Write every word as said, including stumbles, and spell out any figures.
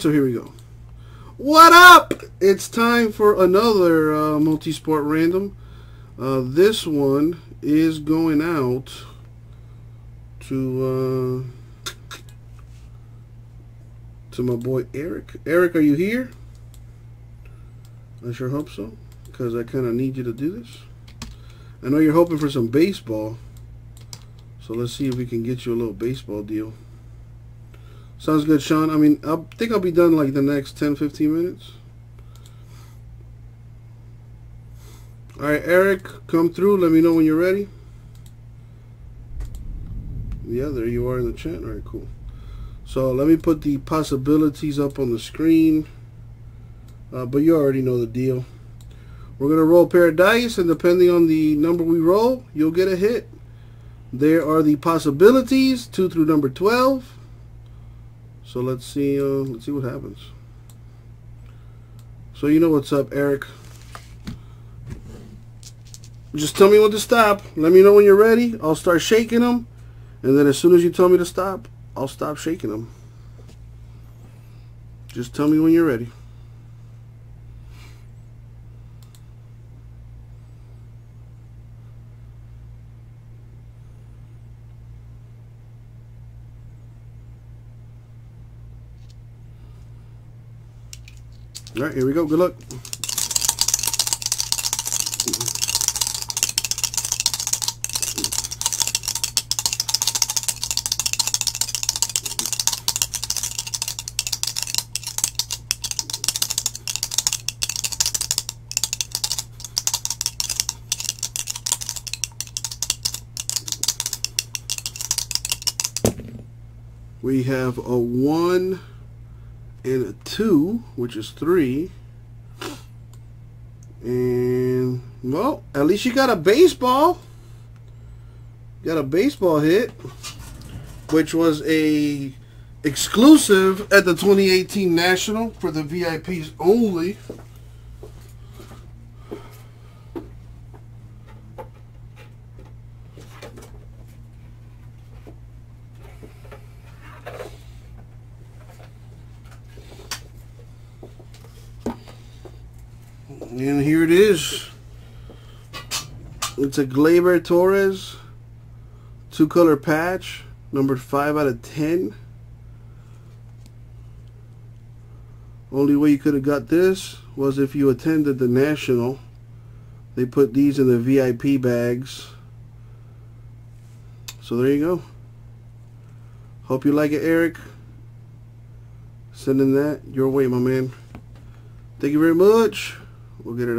So here we go. What up? It's time for another uh, multi-sport random. Uh, this one is going out to uh, to my boy Eric. Eric, are you here? I sure hope so, because I kind of need you to do this. I know you're hoping for some baseball, so let's see if we can get you a little baseball deal. Sounds good, Sean. I mean, I think I'll be done like the next ten to fifteen minutes. All right, Eric, come through. Let me know when you're ready. Yeah, there you are in the chat. All right, cool. So let me put the possibilities up on the screen. Uh, but you already know the deal. We're going to roll a pair of dice, and depending on the number we roll, you'll get a hit. There are the possibilities, two through number twelve. So let's see, uh, let's see what happens. So you know what's up, Eric. Just tell me when to stop. Let me know when you're ready. I'll start shaking them. And then as soon as you tell me to stop, I'll stop shaking them. Just tell me when you're ready. All right, here we go. Good luck. We have a one and a two, which is three, and well, at least you got a baseball got a baseball hit, which was a exclusive at the twenty eighteen National for the V I Ps only. And here it is. It's a Gleyber Torres two color patch, number five out of ten. Only way you could have got this was if you attended the National. They put these in the V I P bags. So there you go. Hope you like it, Eric. Sending that your way, my man. Thank you very much. We'll get it up.